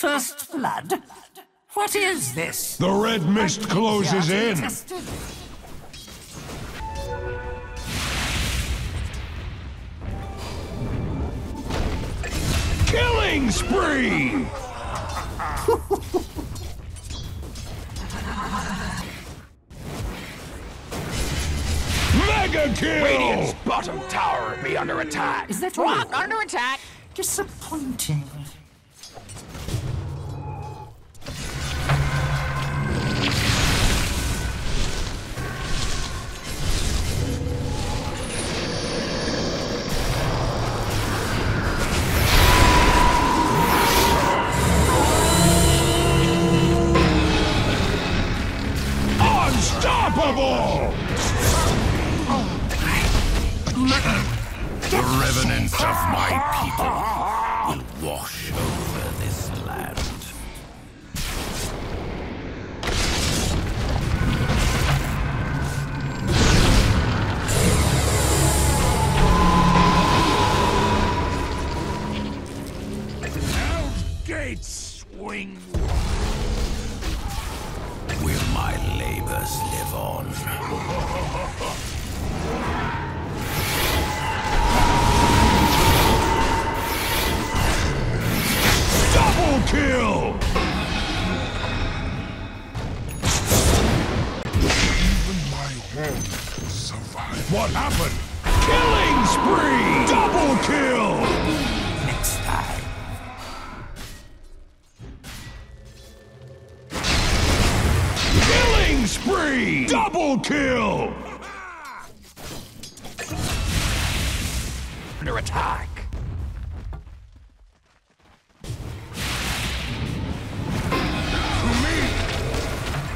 First blood? What is this? The red mist closes in! Killing spree! Mega kill! Radiant's bottom tower be under attack! Is that right? What? Under attack! Disappointing. The revenants of my people will wash over this land. Hell's gates swing wide. Will my labors live on? Kill! Even my home survived. What happened? Killing spree! Double kill! Next time. Killing spree! Double kill! Under attack.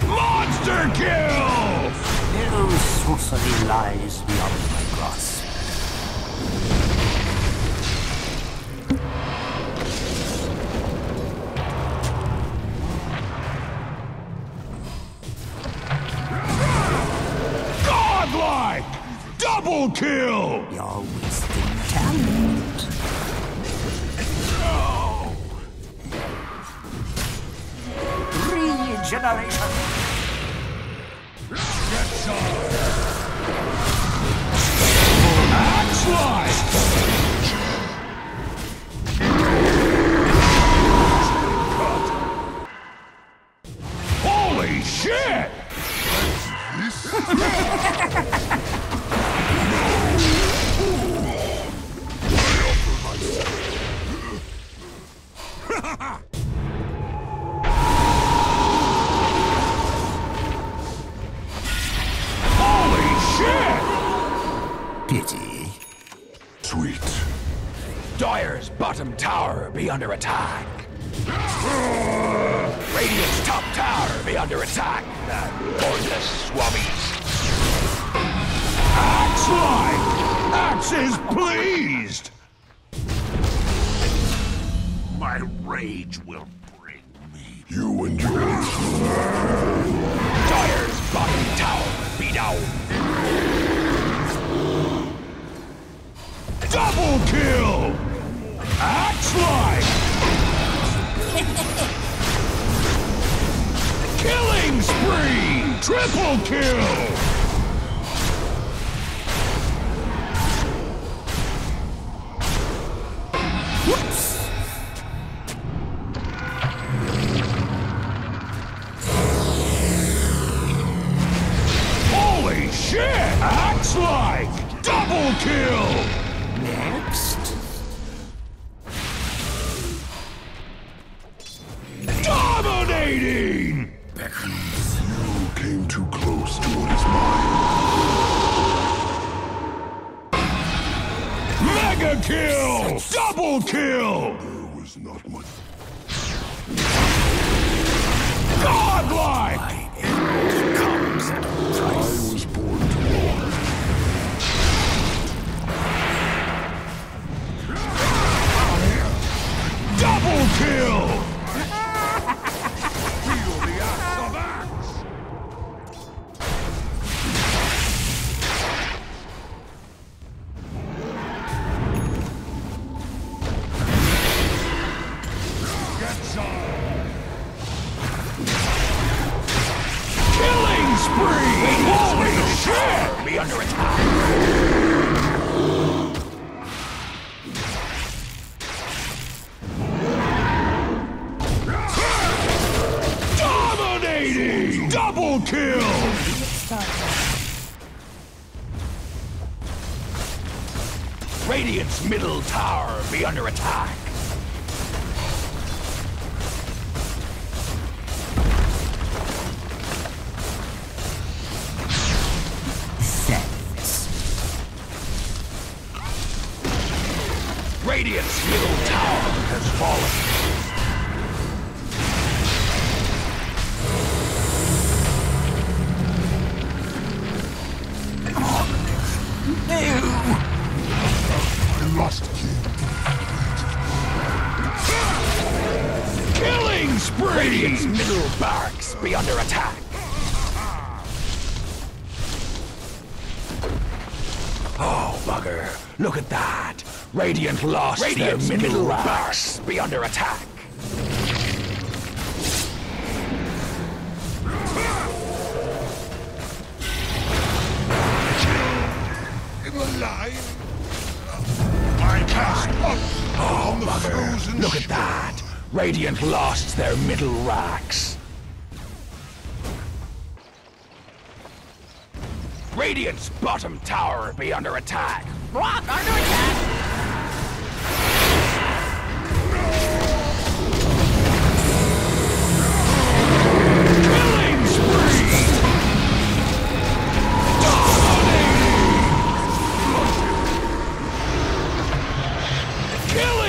Monster kill! No sorcery lies beyond my grasp. Godlike! Double kill! You're wasting talent. No! Regeneration! Axe life! Holy shit! Pity. Sweet. Dyer's bottom tower be under attack. Radiant's top tower be under attack. Gorgeous swabbies. Axe like! Axe is pleased! My rage will bring me. You and yours. Dyer's bottom tower be down. Double kill! Axe life! Killing spree! Triple kill! Whoops! Holy shit! Axe life! Double kill! Next. Dominating! Beckons. You came too close to what is mine. Mega kill! Double kill! There was not much. Godlike! My end comes at a price. I was born to war. Double kill! Feel the axe of axe! under attack! Dominating! Double kill! Radiant's middle tower be under attack! Radiant's middle tower has fallen. No! I must kill. Killing spree! Radiant's middle barracks be under attack. Oh, bugger. Look at that. Radiant lost their middle barracks be under attack. I'm alive. I cast up on the frozen look at that. Radiant lost their middle racks. Radiant's bottom tower be under attack. Rock under attack!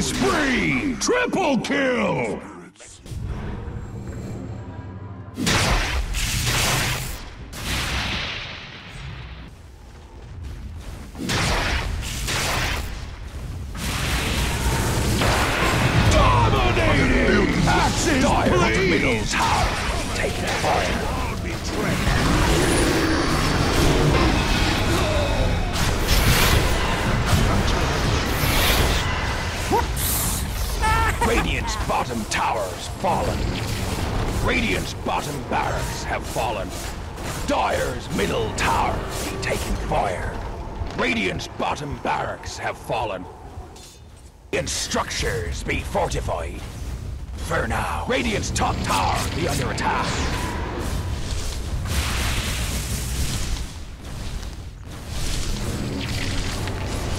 Spree! Triple kill! Dominating! Axis, please! Middle tower, taking fire! Radiant's bottom tower's fallen. Radiant's bottom barracks have fallen. Dire's middle tower be taking fire. Radiant's bottom barracks have fallen. Radiant's structures be fortified. For now, Radiant's top tower be under attack.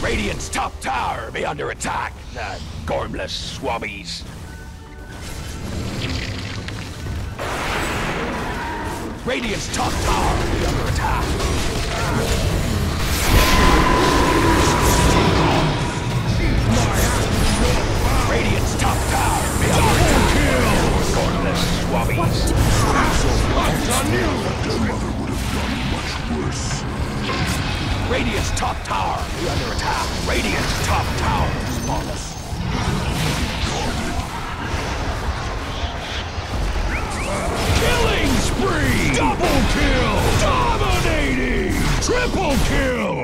Radiant's top tower be under attack, the gormless swabbies. Radiant's top tower be under attack. Radiant's top tower be under attack. Kill! Gormless swabbies. What would have done much worse. Radiant's top tower be under attack. Radiant's top tower is flawless. Killing spree! Double kill! Dominating! Triple kill!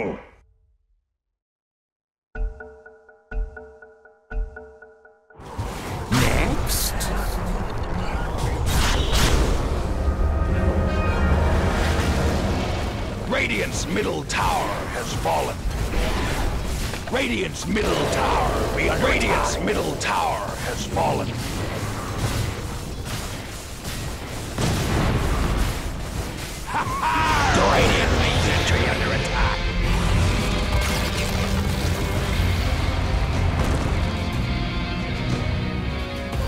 Radiant's middle tower has fallen. Radiant's middle tower be under attack. Radiant's middle tower has fallen.